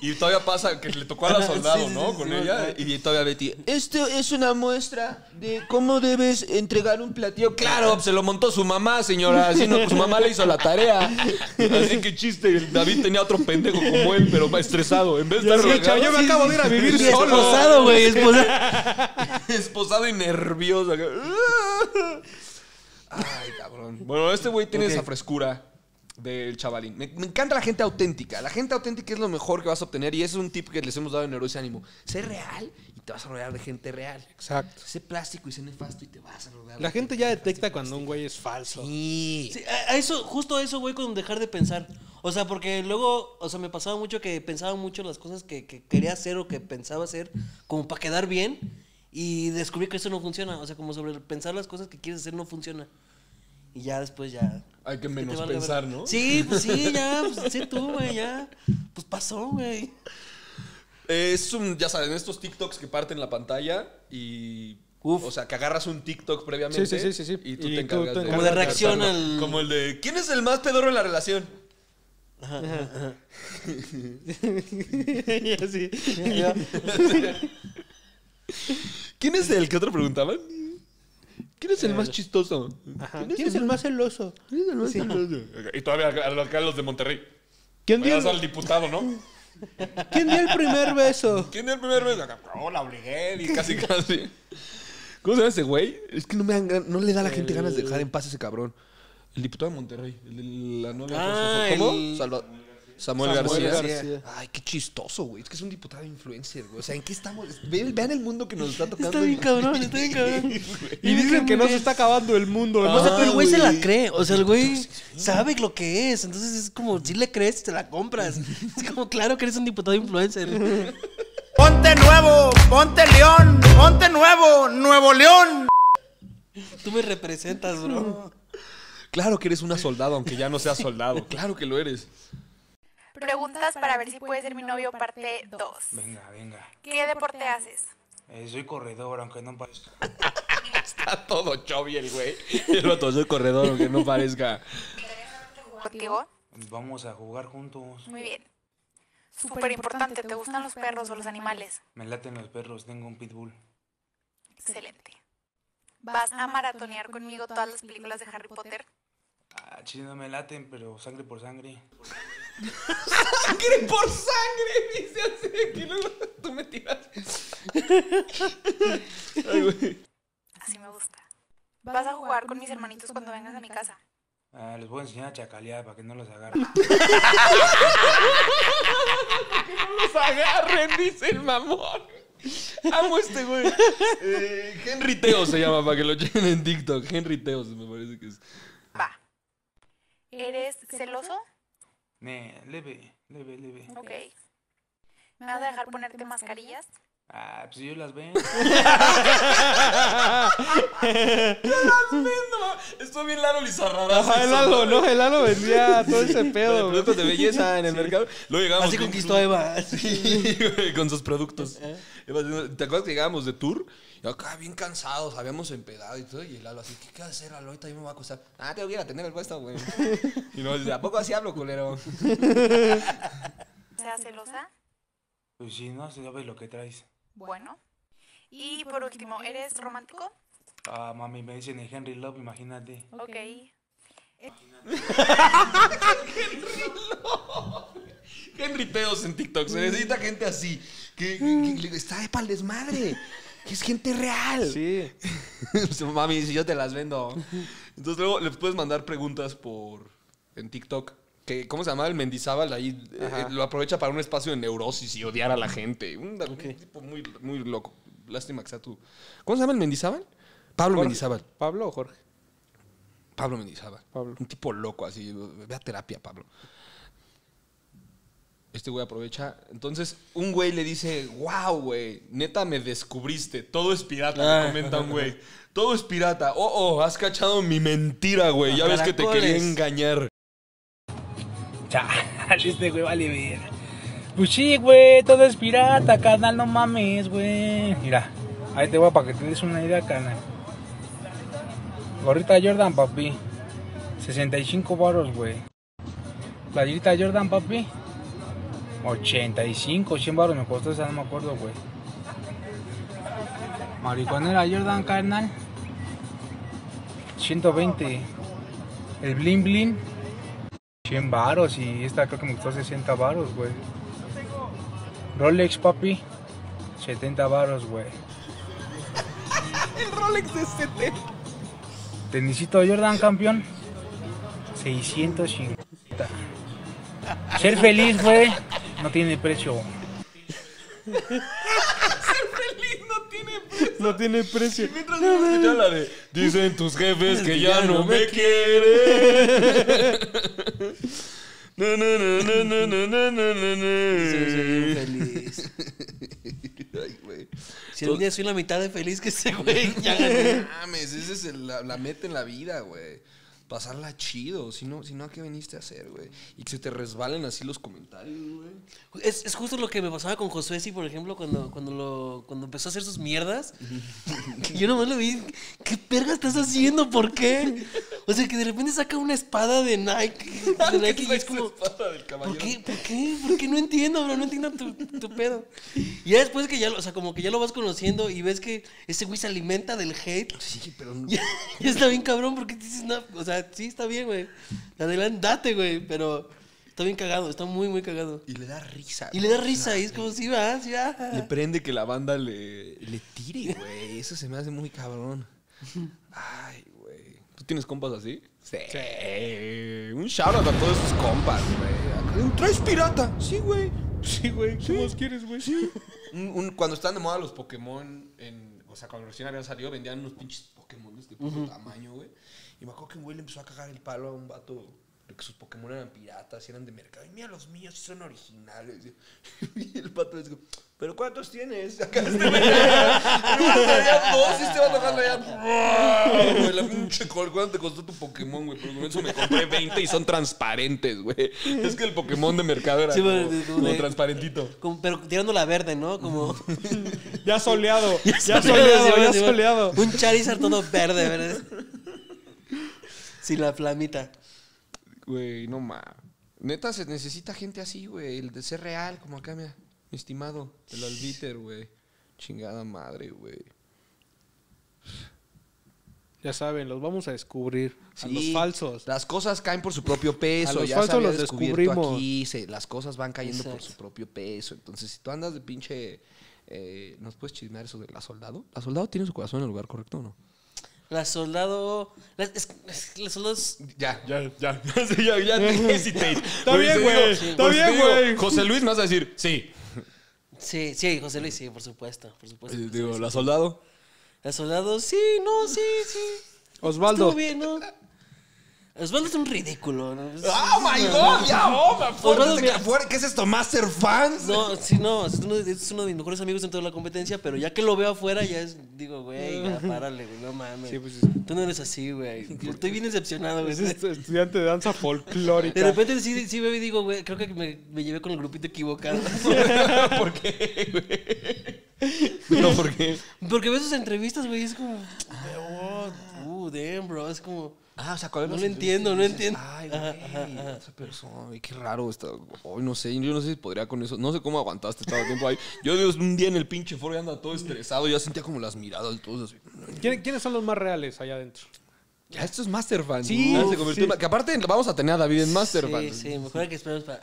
Y todavía pasa que le tocó a la soldado, sí, sí, ¿no? Sí, con sí, ella. Sí. Y todavía Betty, esto es una muestra de cómo debes entregar un platillo. Claro, se lo montó su mamá, señora. Así no, su mamá le hizo la tarea. Así que chiste, David tenía otro pendejo como él, pero más estresado. En vez de estar regado, yo me acabo de ir a vivir solo. Esposado, güey. Esposado. Esposado y nervioso. Ay, cabrón. Bueno, este güey tiene okay. esa frescura. Del Chavalín. Me, me encanta la gente auténtica. La gente auténtica es lo mejor que vas a obtener. Y ese es un tip que les hemos dado en Neurosis y Ánimo. Sé real y te vas a rodear de gente real. Exacto. Sé plástico y sé nefasto y te vas a rodear. La gente ya detecta cuando un güey es falso. Sí. Sí, a, a eso, justo a eso voy con dejar de pensar. O sea, porque luego, o sea, me pasaba mucho que pensaba mucho las cosas que, que quería hacer o que pensaba hacer como para quedar bien. Y descubrí que eso no funciona. O sea, como sobre pensar las cosas que quieres hacer no funciona. Y ya después ya... Hay que menos pensar, ¿no? Sí, pues sí, ya, pues sí tú, güey, ya. Pues pasó, güey. Eh, es un, ya saben, estos TikToks que parten la pantalla y... Uf. O sea, que agarras un TikTok previamente. Sí, sí, sí, sí. Y tú y te encargas tú, tú de... Como de reacción al... Como el de, ¿quién es el más pedorro en la relación? Ajá, ajá, ajá. Y así. Ya. ¿Quién es el que otro preguntaban? ¿Quién es el más chistoso? Ajá. ¿Quién es, ¿Quién es el, el más celoso? ¿Quién es el más sí. celoso? Y todavía acá los de Monterrey. ¿Quién dio el... al diputado, ¿no? ¿Quién dio el primer beso? ¿Quién dio el primer beso? Oh, la obligué y casi casi. ¿Cómo se llama ese güey? Es que no, me dan, no le da a la gente el... ganas de dejar en paz a ese cabrón. El diputado de Monterrey. El de la nueva... Ah, ¿cómo? El... Salva... Samuel, Samuel García. García. Ay, qué chistoso, güey. Es que es un diputado influencer, güey. O sea, ¿en qué estamos? Vean, vean el mundo que nos está tocando. Está bien cabrón, está bien cabrón. Y dicen que no se está acabando el mundo. Ah, o sea, pero el güey se la cree. O sea, el güey sabe lo que es. Entonces es como, si le crees, te la compras. Es como, claro que eres un diputado influencer. ¡Ponte! Ponte nuevo, ponte León, ponte nuevo, Nuevo León. Tú me representas, bro. Claro que eres una soldado, aunque ya no seas soldado. Claro que lo eres. Preguntas para ver si puedes ser mi novio, parte dos. Venga, venga. ¿Qué deporte haces? Eh, soy corredor, aunque no parezca. Está todo chovy el güey. El otro, soy corredor, aunque no parezca. ¿Contigo? Vamos a jugar juntos. Muy bien. Súper importante, ¿te gustan los perros o los animales? Me laten los perros, tengo un pitbull. Excelente. ¿Vas a maratonear conmigo todas las películas de Harry Potter? Ah, chido, me laten, pero sangre por sangre. ¡Sangre por sangre! Dice así que luego tú me tiras. Ay, güey. Así me gusta. ¿Vas a jugar con mis hermanitos cuando vengas a mi casa? Ah, les voy a enseñar a chacalear para que no los agarren. Para que no los agarren, dice el mamón. Amo este güey. Eh, Henry Teo se llama, para que lo chequen en TikTok. Henry Teo, me parece que es. Va. ¿Eres celoso? Ne, leve, leve, leve. Ok. ¿Me vas a dejar ponerte mascarillas? Ah, pues yo las vendo. Yo las vendo. Estoy bien Lalo Lizarraraz. Ajá, el Lalo, ¿no? El Lalo vendía todo ese pedo. Productos de belleza en el mercado. Luego llegamos. Así conquistó a Eva. Sí, con sus productos. ¿Te acuerdas que llegábamos de tour? Y acá bien cansados, habíamos empedado y todo. Y el Lalo así, ¿qué queda hacer, Lalo? Ahorita yo me voy a acostar. Ah, tengo que ir a tener el puesto, güey. Y no, ¿a poco así hablo, culero? ¿Sea celosa? Pues sí, no, si sabes lo que traes. Bueno. Y por último, ¿eres romántico? Ah, mami, me dicen el Henry Love, imagínate. Ok. Imagínate. Henry Love. Henry Teos en TikTok. Se necesita gente así. Que, que, que está de pal desmadre. Que es gente real. Sí. Mami, si yo te las vendo. Entonces luego les puedes mandar preguntas por en TikTok. Que, ¿cómo se llamaba? El Mendizábal ahí eh, lo aprovecha para un espacio de neurosis y odiar a la gente. Un, okay. un tipo muy, muy loco. Lástima que sea tú. ¿Cómo se llama el Mendizábal? Pablo Jorge. Mendizábal. ¿Pablo o Jorge? Pablo Mendizábal. Pablo. Un tipo loco así. Ve a terapia, Pablo. Este güey aprovecha. Entonces, un güey le dice, wow, güey, neta me descubriste. Todo es pirata, le comenta un güey. Todo es pirata. Oh, oh, has cachado mi mentira, güey. Ya ves que te quería engañar. Este güey vale ver. Pues sí, güey, todo es pirata, carnal, no mames, güey. Mira, ahí te voy para que te des una idea, carnal. Gorrita Jordan, papi, sesenta y cinco baros, güey. Playerita Jordan, papi, ochenta y cinco, cien baros me costó esa, no me acuerdo, güey. Mariconera Jordan, carnal, ciento veinte. El blin blin, cien baros, y esta creo que me costó sesenta baros, güey. Rolex, papi, setenta baros, güey. El Rolex de setenta. Tenisito Jordan, campeón, seiscientos cincuenta. Ser feliz, güey, no tiene precio. Ser feliz no tiene precio. No tiene precio. Y mientras no, ya la de, dicen tus jefes que ya no me quieren. No, no, no, no, no, no, no, no, no. Soy, soy feliz. Ay, güey. Si un día soy la mitad de feliz que ese güey, ya gané. No mames, esa es el, la, la meta en la vida, güey. Pasarla chido, si no, si no, ¿a qué viniste a hacer, güey? Y que se te resbalen así los comentarios, güey. Es, es justo lo que me pasaba con Josué, sí, por ejemplo, cuando, cuando, lo, cuando empezó a hacer sus mierdas. Yo nomás lo vi, ¿qué perga estás haciendo? ¿Por qué? O sea, que de repente saca una espada de Nike. De Nike y es como, ¿por qué? ¿Por qué? ¿Por qué? No entiendo, bro, no entiendo tu, tu pedo. Y ya después que ya, o sea, como que ya lo vas conociendo y ves que ese güey se alimenta del hate. Sí, pero no. Ya, ya está bien cabrón, porque dices, no, o sea, sí, está bien, güey. Adelante, date, güey. Pero está bien cagado, está muy, muy cagado. Y le da risa. Y le da risa, no, y es como, sí, va, sí, va. Le prende que la banda le, le tire, güey. Eso se me hace muy cabrón. Ay, güey. ¿Tú tienes compas así? Sí. sí. Un shoutout a todos tus compas, güey. ¿Traes pirata? Sí, güey. Sí, güey. ¿Qué más quieres, güey? Sí. Un, un, cuando están de moda los Pokémon, en, o sea, cuando recién habían salido, vendían unos pinches Pokémon de puto uh-huh. tamaño, güey. Y me acuerdo que un güey le empezó a cagar el palo a un vato de que sus Pokémon eran piratas y eran de mercado. Y mira los míos, son originales. Y el vato es como, ¿Pero cuántos tienes? Acá este me traía dos y este va tocando allá. Güey, la pinche col, ¿cuánto te costó tu Pokémon, güey? Por el momento me compré veinte y son transparentes, güey. Es que el Pokémon de mercado era sí, como, de, como de, transparentito. Como, pero tirando la verde, ¿no? Como... ya soleado, ya soleado, ya soleado. Un Charizard todo verde, ¿verdad? Sin la flamita. Güey, no mames. Neta, se necesita gente así, güey. El de ser real, como acá, mira. Mi estimado, el Albíter, güey. Chingada madre, güey. Ya saben, los vamos a descubrir. Sí, a los falsos. Las cosas caen por su propio peso. A los ya falsos los descubrimos. Aquí, se, las cosas van cayendo Exacto. por su propio peso. Entonces, si tú andas de pinche... Eh, ¿nos puedes chismear eso de la soldado? ¿La soldado tiene su corazón en el lugar correcto o no? La soldado... Las, es, las soldados... Ya, ya, ya. sí, ya, ya te hesitate. Está bien, güey. Está bien, güey. José Luis me vas a decir, sí. Sí, sí, José Luis, sí, por supuesto, por supuesto. José Digo, Luis. ¿La soldado? La soldado, sí, no, sí, sí. Osvaldo. Estuvo bien, ¿no? Osvaldo es un ridículo, ¿no? ¡Oh, my God! ¡Ya, oh! ¿Qué es esto? ¿Master Fans? No, sí, no, es uno, es uno de mis mejores amigos en toda la competencia, pero ya que lo veo afuera, ya es, digo, güey, ya, párale, güey, no mames. Sí, pues, tú no eres así, güey. Estoy bien decepcionado, güey. Es estudiante de danza folclórica. De repente sí, sí, baby, digo, güey, creo que me, me llevé con el grupito equivocado. ¿Por qué, güey? No, ¿por qué? Porque ves sus entrevistas, güey, es como, oh, damn, bro, es como... Ah, o sea, no lo entiendo, no entiendo. Ay, güey, esa persona, güey, qué raro está. Hoy no sé, yo no sé si podría con eso. No sé cómo aguantaste todo el tiempo ahí. Yo un día en el pinche foro andaba todo estresado. Yo sentía como las miradas, todos así. ¿Quiénes son los más reales allá adentro? Ya, esto es MasterChef. Sí, ¿no? Se convirtió sí. En... Que aparte vamos a tener a David en MasterChef. Sí, sí, mejor que esperemos para...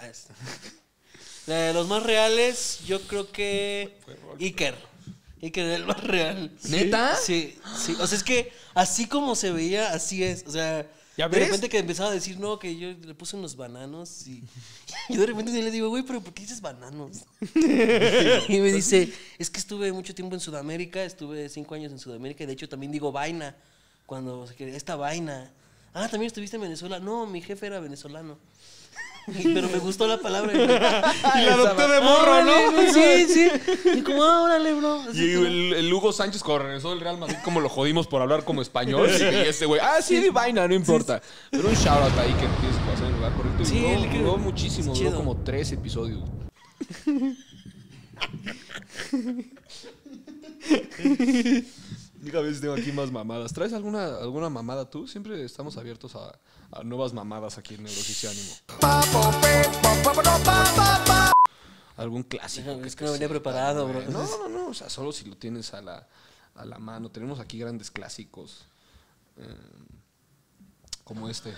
La de los más reales, yo creo que... Iker. Y que era el más real. ¿Neta? Sí, sí. O sea, es que así como se veía, así es. O sea, ¿ya ves? De repente que empezaba a decir, no, que yo le puse unos bananos. Y, y de repente le digo, güey, pero ¿por qué dices bananos? Y me dice, es que estuve mucho tiempo en Sudamérica, estuve cinco años en Sudamérica. Y de hecho también digo vaina, cuando se quiere, esta vaina. Ah, ¿también estuviste en Venezuela? No, mi jefe era venezolano. Pero me gustó la palabra. Y la adopté de morro, ah, ¿no? Bro, sí, sí. Y como, ah, órale, bro. Así y como... el, el Hugo Sánchez, cuando regresó del Real Madrid, como lo jodimos por hablar como español. Y ese güey, ah, sí, sí, de vaina, no importa. Sí, sí. Pero un shout-out ahí que tienes que hacer en el lugar correcto. Sí, duró, que... duró muchísimo, duró como tres episodios. Dígame si tengo aquí más mamadas. ¿Traes alguna, alguna mamada tú? Siempre estamos abiertos a... a nuevas mamadas aquí en Neurosis y Ánimo. Algún clásico. No, es que no venía preparado, bro. No, no, no. O sea, solo si lo tienes a la, a la mano. Tenemos aquí grandes clásicos. Eh, como este.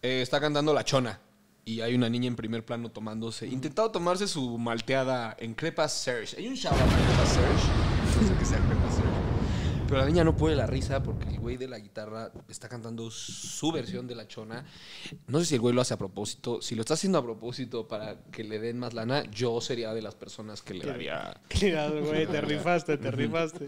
Eh, está cantando La Chona. Y hay una niña en primer plano tomándose. Mm. Intentado tomarse su malteada en Crepa Serge. Hay un chaval en Crepa Serge. No sé qué sea Crepa Serge. Pero la niña no puede la risa porque el güey de la guitarra está cantando su versión de La Chona. No sé si el güey lo hace a propósito. Si lo está haciendo a propósito para que le den más lana, yo sería de las personas que le daría... Claro, güey, te rifaste, te rifaste.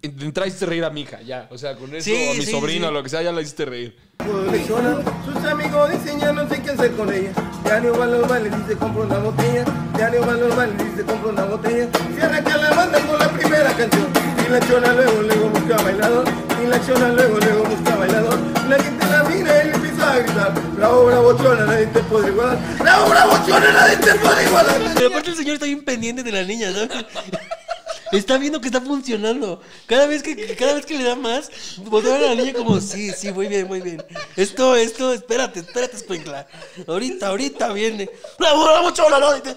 Entraste a reír a mi hija, ya. O sea, con eso, sí, a mi sí, sobrino, sí. Lo que sea, ya la hiciste reír. Sus amigos dicen ya no sé qué hacer con ella. Ya no va los vales y se compra una botella. Ya no va los vales y se compra una botella. Cierra que la banda con la primera canción. Y la chona luego, luego busca bailador. Y la chona luego, luego busca bailador. La gente la mira y le empieza a gritar. Bravo, bravo, chona, nadie te puede igualar. Bravo, bravo, chona, nadie te puede igualar. Pero aparte el señor está bien pendiente de la niña, ¿no? Está viendo que está funcionando. Cada vez que, cada vez que le da más, voltea a la niña como, sí, sí, muy bien, muy bien. Esto, esto, espérate, espérate, escuincla. Ahorita, ahorita viene. Bravo, bravo, chona, nadie te...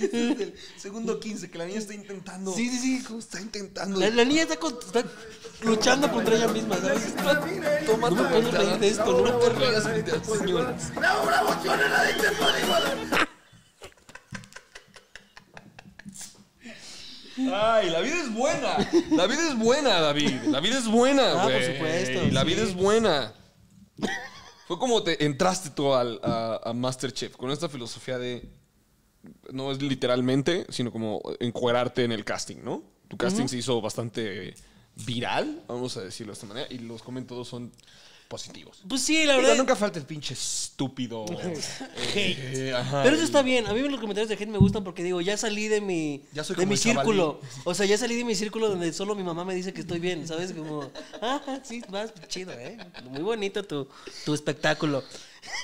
El segundo quince, que la niña está intentando. Sí, sí, sí. ¿Cómo está intentando? La, la niña está, con, está luchando contra ella misma, ¿sabes? Toma, no me puedo reír de esto. No, no te rías, señor. Bravo, bravo, chona, nadie te puede igualar. Ay, la vida es buena. La vida es buena, David. La vida es buena, güey. Ah, por supuesto. La vida es buena. Fue como te entraste tú al, a, a MasterChef con esta filosofía de... No es literalmente, sino como encuerarte en el casting, ¿no? Tu casting uh-huh. se hizo bastante viral, vamos a decirlo de esta manera, y los comentarios son... positivos. Pues sí, la verdad. Pero nunca falta el pinche estúpido hate. Ajá, pero eso está bien. A mí los comentarios de hate me gustan porque digo, ya salí de mi, ya soy de como mi círculo. O sea, ya salí de mi círculo donde solo mi mamá me dice que estoy bien, ¿sabes? Como, ah, sí, más chido, ¿eh? Muy bonito tu, tu espectáculo.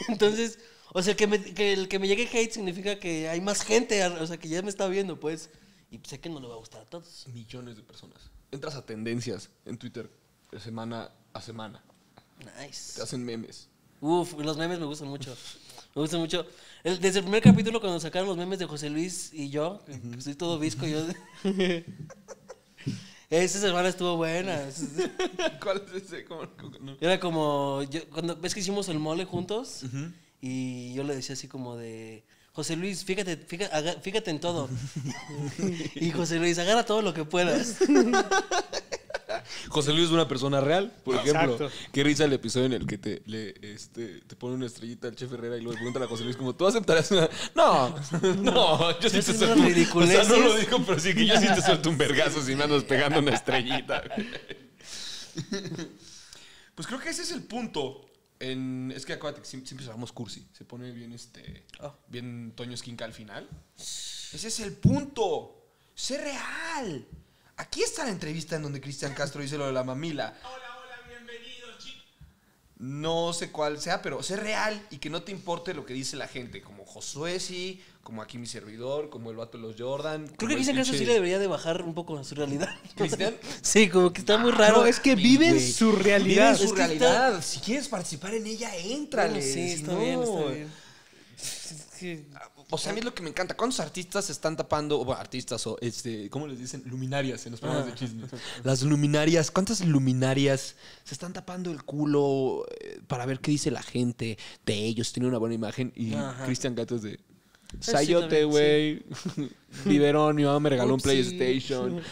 Entonces, o sea, que, me, que el que me llegue hate significa que hay más gente, o sea, que ya me está viendo, pues. Y sé que no le va a gustar a todos. Millones de personas. Entras a tendencias en Twitter de semana a semana. Nice. Te hacen memes. Uf, los memes me gustan mucho. Me gustan mucho. El, desde el primer capítulo, cuando sacaron los memes de José Luis y yo, que uh-huh. soy todo visco, yo... Esa semana estuvo buena. ¿Cuál es ese? ¿Cómo? No. Era como... Yo, cuando, ¿ves que hicimos el mole juntos? Uh-huh. Y yo le decía así como de... José Luis, fíjate, fíjate, fíjate en todo. Y José Luis, agarra todo lo que puedas. José Luis es una persona real, por ejemplo. Exacto. Qué risa el episodio en el que te, le, este, te pone una estrellita al chef Herrera y luego preguntan a José Luis como, ¿tú aceptarás una...? No, no, yo sí te suelto. O sea, no lo digo, pero sí que yo sí te suelto un vergazo si me andas pegando una estrellita. Pues creo que ese es el punto. En, es que acuérdate que siempre hablamos cursi. Se pone bien este oh. bien Toño Esquinca al final. Ese es el punto. Sé real. Aquí está la entrevista en donde Cristian Castro dice lo de la mamila. Hola, hola, bienvenidos, chicos. No sé cuál sea, pero sé real y que no te importe lo que dice la gente. Como Josué, sí, como aquí mi servidor, como el vato de los Jordan. Creo que Cristian Castro sí le debería de bajar un poco a su realidad. ¿Cristian? Sí, como que está muy raro. No, es que viven su realidad. Viven su realidad. Si quieres participar en ella, éntrale. Sí, está bien, está bien. O sea, a mí es lo que me encanta. ¿Cuántos artistas están tapando? O, bueno, artistas o, este, ¿cómo les dicen? Luminarias en los programas ah. de chisme. Las luminarias. ¿Cuántas luminarias se están tapando el culo para ver qué dice la gente de ellos? Tienen una buena imagen. Y Cristian Castro es de... Sayote, güey. Sí. Liberón, mi mamá me regaló Upsi. un PlayStation.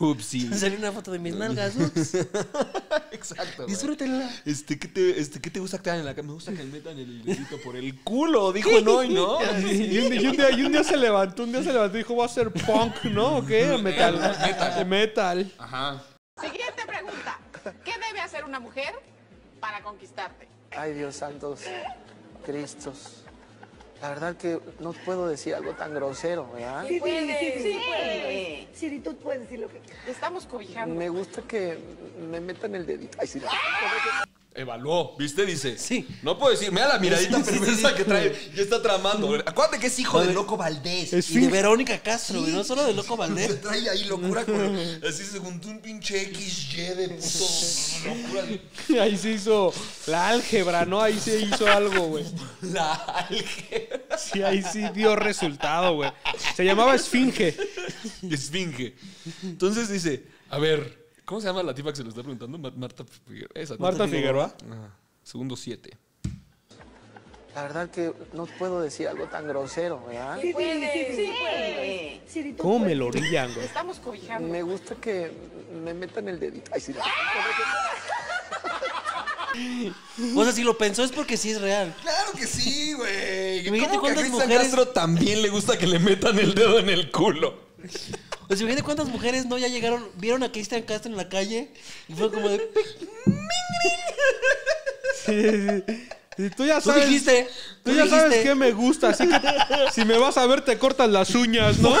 Upsi. Salió una foto de mis nalgas. Ups. Exacto. Disfrútenla. Este, ¿qué te, este, ¿Qué te gusta que te hagan en la cama? Me gusta que me metan el dedito por el culo. Dijo no y no. Y un, y, un día, y un día se levantó, un día se levantó y dijo, voy a ser punk, ¿no? ¿O qué? Metal. Metal. Metal. Ajá. Siguiente pregunta. ¿Qué debe hacer una mujer para conquistarte? Ay, Dios santos. Cristos. La verdad que no puedo decir algo tan grosero, ¿verdad? Sí, sí, sí, sí, sí, sí. Sí, sí, tú puedes decir lo que quieras. Estamos cobijando. Me gusta que me metan el dedito. Ay, sí, no. Evaluó, ¿viste? Dice. Sí. No puedo decir, mira la miradita sí, perversa sí, sí, sí. que trae. Ya está tramando. Acuérdate que es hijo de Loco Valdés. Es y de Verónica Castro, sí. y no solo de Loco Valdés. Se trae ahí locura con... Así se juntó un pinche equis, Y de puto locura. De... Ahí se hizo la álgebra, ¿no? Ahí se hizo algo, güey. La álgebra. Sí, ahí sí dio resultado, güey. Se llamaba esfinge. Esfinge. Entonces dice, a ver... ¿Cómo se llama la tipa que se lo está preguntando? Marta Figueroa. Esa, Marta Figueroa. Ah, segundo siete. La verdad que no puedo decir algo tan grosero, ¿verdad? Sí, puede, sí, sí, sí, puede. Sí, ¿cómo me lo orillan, güey? Estamos cobijando. Me gusta que me metan el dedito. Ay, sí, no. O sea, si lo pensó es porque sí es real. Claro que sí, güey. ¿Cómo que a Cristian Castro también le gusta que le metan el dedo en el culo? O sea, imagínate cuántas mujeres no ya llegaron, vieron a Cristian Castro en la calle y fue como de... Sí, sí. Sí, tú ya sabes, ¿Tú dijiste? Tú, ¿tú ya dijiste? sabes que me gusta, así que si me vas a ver te cortas las uñas, ¿no?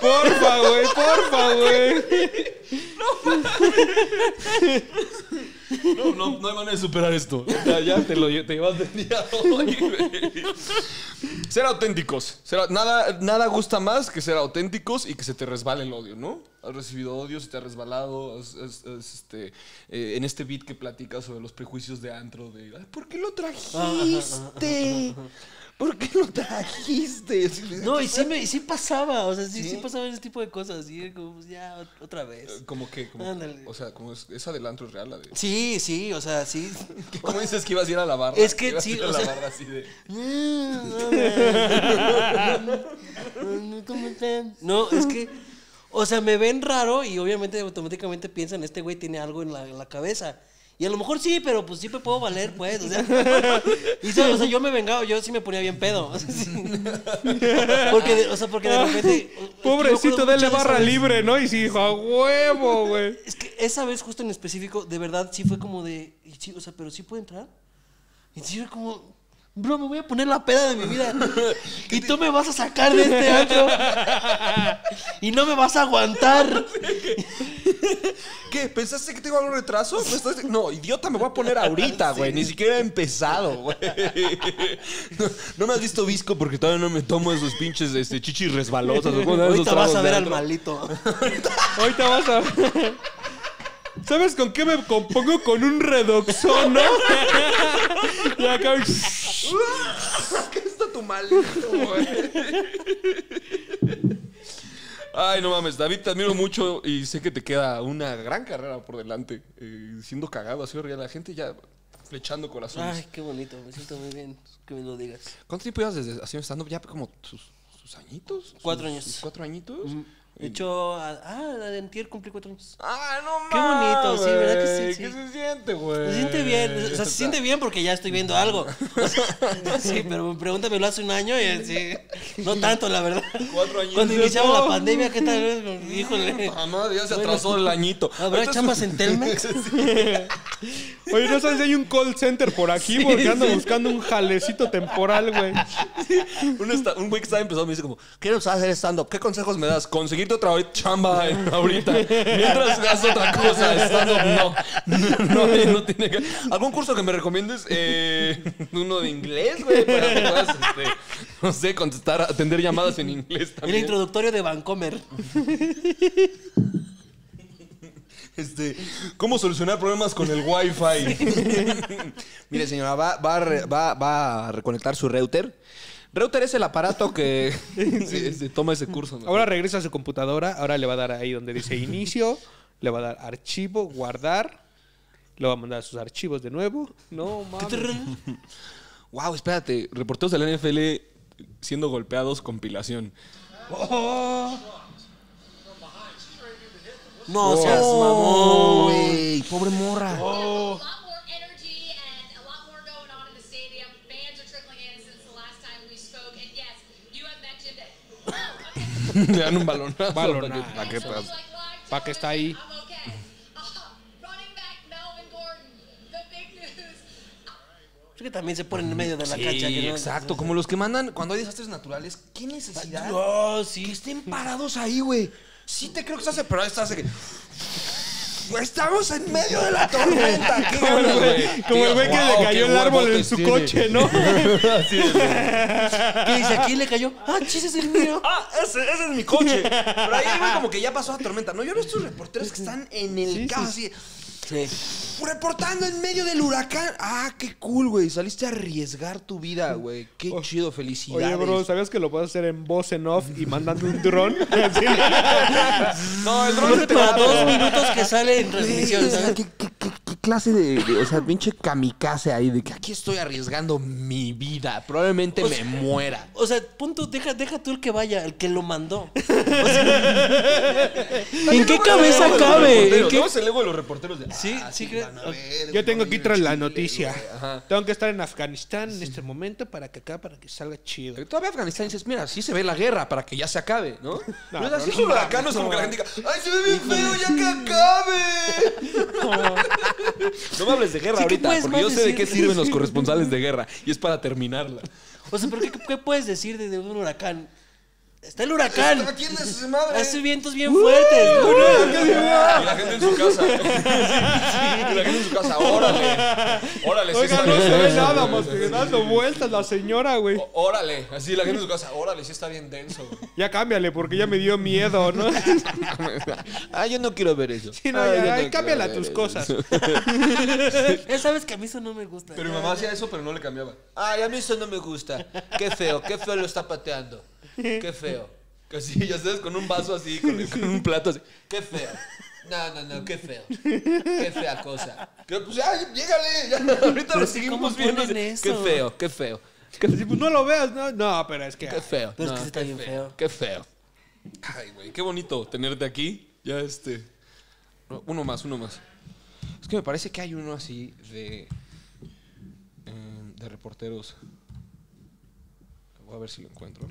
Porfa, güey, porfa, güey. No, mames. No, no, no hay manera de superar esto. Ya, ya te lo te llevas del día hoy, güey. Ser auténticos. Ser, nada, nada gusta más que ser auténticos y que se te resbale el odio, ¿no? Has recibido odio, se te ha resbalado. Has, has, has, este, eh, en este beat que platicas sobre los prejuicios de antro, de ¿por qué lo trajiste? ¿Por qué lo trajiste? No, y sí, me, sí pasaba, o sea, sí, ¿Sí? sí pasaba ese tipo de cosas, y como, ya, otra vez. ¿Cómo qué? Como, o sea, como es, es adelanto es real, la de... Sí, sí, o sea, sí. ¿Cómo dices que ibas a ir a la barra? Es que sí, o a sea... la barra así de... No, es que, o sea, me ven raro y obviamente automáticamente piensan, este güey tiene algo en la, en la cabeza. Y a lo mejor sí, pero pues sí me puedo valer, pues. O sea, y, o sea, yo me vengaba, yo sí me ponía bien pedo. O sea, sí. Porque, de, o sea, porque de repente... Pobrecito, dale barra libre, ¿no? Y sí, dijo, a huevo, güey. Es que esa vez justo en específico, de verdad, sí fue como de... Y sí, o sea, ¿pero sí puede entrar? Y sí fue como... Bro, me voy a poner la peda de mi vida. Y tú me vas a sacar de este antro. Y no me vas a aguantar. ¿Qué? ¿Pensaste que tengo algún retraso? No, idiota, me voy a poner ahorita, güey. Sí. Ni siquiera he empezado, güey. No, no me has visto visco porque todavía no me tomo esos pinches este, chichis resbalosas. Ahorita vas a ver al malito. Ahorita vas a... ¿Sabes con qué me compongo? Con un redoxón, ¿no? Y acá... ¿Qué está tu malito, güey? Ay, no mames, David, te admiro mucho y sé que te queda una gran carrera por delante. Eh, siendo cagado, así real, la gente ya flechando corazones. Ay, qué bonito, me siento muy bien que me lo digas. ¿Cuánto tiempo llevas desde haciendo stand-up? ¿Ya como sus, sus añitos? Cuatro sus, años. Sus ¿Cuatro añitos? Mm. De hecho, a, ah, la de antier cumplí cuatro años. ¡Ah, no mames! ¡Qué bonito! Sí, ¿verdad que sí? sí. ¿Qué se siente, güey? Se siente bien. O sea, se siente bien porque ya estoy viendo algo. O sea, sí, pero pregúntamelo hace un año y sí. No tanto, la verdad. Cuatro años. Cuando iniciaba no. la pandemia, ¿qué tal? Híjole. Ah, madre, ya se atrasó bueno, el añito. ¿Habrá chambas en Telmex? Oye, ¿no sabes si hay un call center por aquí? Sí, porque ando sí. buscando un jalecito temporal, güey. Un güey que estaba empezando me dice como, quiero hacer stand-up. ¿Qué consejos me das? Conseguir otra chamba ahorita. Mientras hagas otra cosa, stand-up no. No, no, no tiene que... ¿Algún curso que me recomiendes? Eh, uno de inglés, güey, para que puedas, este, no sé, contestar, atender llamadas en inglés también. El introductorio de Vancomer. Este, ¿cómo solucionar problemas con el Wi-Fi? Mire, señora, va, va, a va, va a reconectar su router. Router es el aparato que se, se toma ese curso, ¿no? Ahora regresa a su computadora, ahora le va a dar ahí donde dice inicio, le va a dar archivo, guardar, lo va a mandar a sus archivos de nuevo. No mames. Wow, espérate, reporteros de la N F L siendo golpeados, compilación. Oh. No seas mamón, güey, pobre morra. Oh. Le dan un balonazo. Balonazo. ¿Para que, pa pa que está ahí? Creo que también se ponen en medio de la sí, cancha. Que no, exacto. No, como los que mandan cuando hay desastres naturales. ¿Qué necesidad? No, sí. Que estén parados ahí, güey. Sí te creo que estás... Pero estás... Aquí. Estamos en medio de la tormenta. ¿Qué como el güey, como el güey que wow, le cayó el árbol en su tiene. coche, ¿no? Así es, ¿qué dice? Aquí le cayó. Ah, chis, es el mío. Ah, ese, ese es mi coche. Pero ahí güey como que ya pasó la tormenta. No, yo no estos reporteros que están en el sí, caos sí. así. Sí. Reportando en medio del huracán. Ah, qué cool, güey. Saliste a arriesgar tu vida, güey. Qué oh. chido, felicidades. Oye, bro, ¿sabías que lo puedes hacer en voz en off y mandando un dron? No, el dron se te va dos minutos que sale en transmisión. ¿Qué, qué, qué, qué clase de, de... O sea, pinche kamikaze ahí. De que aquí estoy arriesgando mi vida. Probablemente o me sea, muera. O sea, punto, deja, deja tú el que vaya, el que lo mandó. O sea, ¿en qué cabeza cabe? ¿En qué? ¿No es el ego de los reporteros de... Sí, ah, sí, creo. Ver, yo tengo aquí tras la noticia. Tengo que estar en Afganistán sí. en este momento para que acá, para que salga chido. Pero todavía Afganistán dices, mira, sí se ve la guerra para que ya se acabe, ¿no? No, no, no así solo acá no es como que la gente diga, ¡ay, se ve bien feo ya que acabe! No, no me hables de guerra sí, ahorita, porque yo decir? sé de qué sirven los corresponsales de guerra y es para terminarla. O sea, pero ¿qué, qué puedes decir de un huracán? Está el huracán. Hace vientos bien uh, fuertes. Uh, uh, y la gente en su casa. Y la gente en su casa. Órale. Órale. Oiga, sí no se ve nada más que dando vueltas la señora, güey. Órale. Así la gente en su casa. Órale, sí está bien denso. Ya cámbiale porque ya me dio miedo, ¿no? Ah, yo no quiero ver eso. Sí, no, ah, ya, ay, no cámbiala tus eso. cosas. Ya sabes que a mí eso no me gusta. Pero mi mamá hacía eso, pero no le cambiaba. Ay, a mí eso no me gusta. Qué feo, qué feo lo está pateando. Qué feo. Que sí, ya sabes, con un vaso así, con, con un plato así. Qué feo. No, no, no, qué feo. Qué fea cosa. Que, pues ya, llégale. Ya, ahorita lo seguimos viendo. Qué feo, qué feo. Que si pues, no lo veas, no, no, pero es que. Qué feo. Pero no, es que está bien feo. feo. Qué feo. Ay, güey, qué bonito tenerte aquí. Ya este. Uno más, uno más. Es que me parece que hay uno así de, eh, de reporteros. Voy a ver si lo encuentro.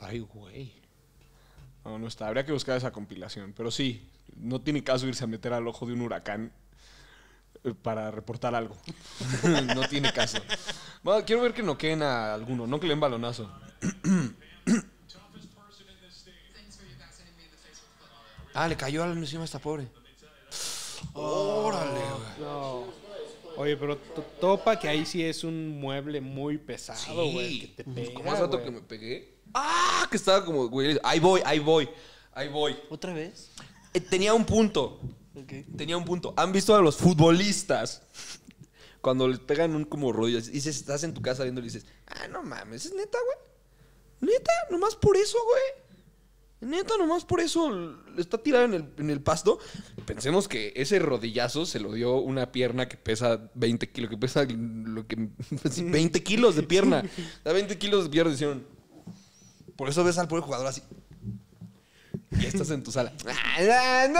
Ay, güey. No, no está. Habría que buscar esa compilación. Pero sí, no tiene caso irse a meter al ojo de un huracán para reportar algo. No tiene caso. Bueno, quiero ver que no queden a alguno, no que le den balonazo. Ah, le cayó algo encima a esta pobre. Órale, güey. No. Oye, pero topa que ahí sí es un mueble muy pesado, güey. Sí. Que te pega, como hace rato que me pegué. Ah, que estaba como, güey, ahí voy, ahí voy, ahí voy. ¿Otra vez? Eh, tenía un punto. Okay. Tenía un punto. ¿Han visto a los futbolistas? Cuando le pegan un como rodillo, dices, estás en tu casa viendo y dices, ah, no mames, ¿es neta, güey? ¿Neta? ¿Nomás por eso, güey? ¿Neta? ¿Nomás por eso está tirado en el, en el pasto? Pensemos que ese rodillazo se lo dio una pierna que pesa veinte kilos, que pesa lo que, veinte kilos de pierna. Da veinte kilos de pierna, hicieron. Por eso ves al pobre jugador así. Y estás en tu sala. ¡Ah, no! No,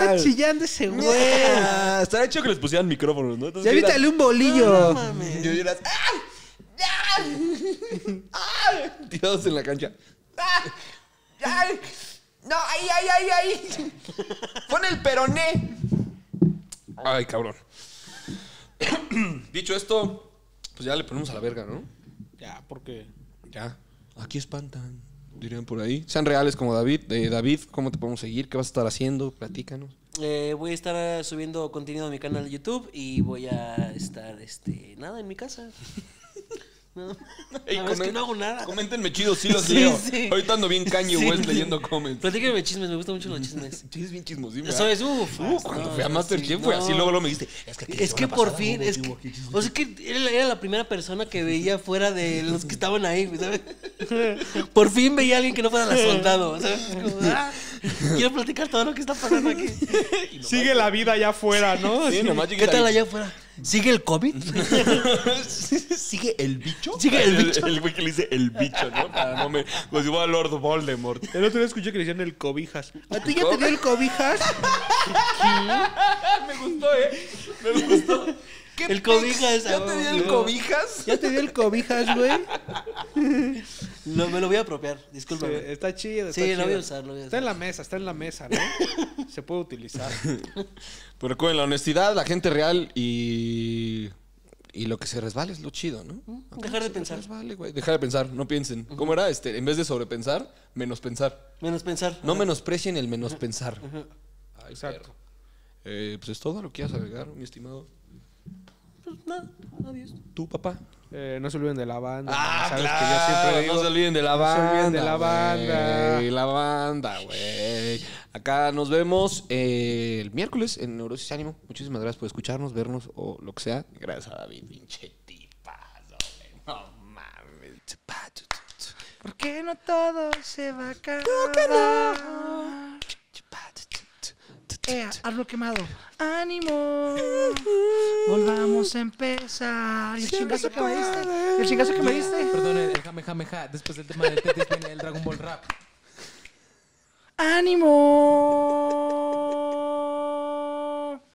no, está chillando ese güey. Yeah. Está hecho que les pusieran micrófonos, ¿no? Ya evítale un bolillo. No, no mames. Y eras, ¡ah! ¡Ah! Tirados en la cancha. ¡Ah! ¡Ah! ¡No! ¡Ahí, ahí, ahí, ahí! ¡Pon el peroné! Ay, cabrón. Dicho esto, pues ya le ponemos a la verga, ¿no? Ya, porque... Ya. Aquí espantan. Dirían por ahí. Sean reales como David. Eh, David, ¿cómo te podemos seguir? ¿Qué vas a estar haciendo? Platícanos. Eh, voy a estar subiendo contenido a mi canal de YouTube y voy a estar, este, nada, en mi casa. No, hey, comen, es que no hago nada. Coméntenme chido, sí los sí, leo. Sí. Ahorita ando bien Kanye West sí, leyendo comments. Platíquenme chismes, me gustan mucho los chismes. Chismes bien chismosísimos. Eso es, uff. Uh, cuando no, fui a MasterChef sí, fue no. así, luego, luego me dijiste, es que, es que por fin, es que, o sea que era la primera persona que veía fuera de los que estaban ahí, ¿sabes? Por fin veía a alguien que no fuera el soldado, ¿sabes? Como, ah, quiero platicar todo lo que está pasando aquí. Sigue la vida allá afuera, ¿no? Sí, nomás ¿qué tal allá afuera? ¿Sigue el COVID? ¿Sigue el bicho? ¿Sigue el bicho? El güey que le dice el bicho, ¿no? Para no me... Pues igual a Lord Voldemort. El otro día escuché que le decían el cobijas. ¿A ti ya te dio el cobijas? Me gustó, ¿eh? Me gustó. ¿Qué el cobijas? ¿Ya te dio el cobijas? ¿Ya te dio el cobijas, güey? No, me lo voy a apropiar, discúlpame. Sí, está chido. Está sí, chido. Lo voy a usar, lo voy a usar. Está en la mesa, está en la mesa, ¿no? Se puede utilizar. Pero recuerden, la honestidad, la gente real y... Y lo que se resbale es lo chido, ¿no? Dejar de pensar. Resbale, güey. Dejar de pensar, no piensen. Uh-huh. ¿Cómo era? Este, en vez de sobrepensar, menos pensar. Menos pensar. No menosprecien el menos pensar. Uh-huh. Ay, exacto. Eh, pues es todo lo que quieras agregar, mi estimado. Pues nada, adiós. ¿Tú, papá? Eh, no se olviden de la banda. Ah, ¿sabes? Claro, que yo siempre digo, no se olviden de la banda. No se olviden de la banda. Wey, la banda, güey. Acá nos vemos eh, el miércoles en Neurosis y Ánimo. Muchísimas gracias por escucharnos, vernos o lo que sea. Gracias a David, pinche tipazo. No mames. Porque no todo se va a acabar. No, que no. Eh, hazlo quemado. ¡Ánimo! Volvamos a empezar. ¿Y el chingazo que me diste? ¿El chingazo que me diste? Perdón, el jame, jame, ja. Después del tema del Tetris viene el Dragon Ball Rap. ¡Ánimo!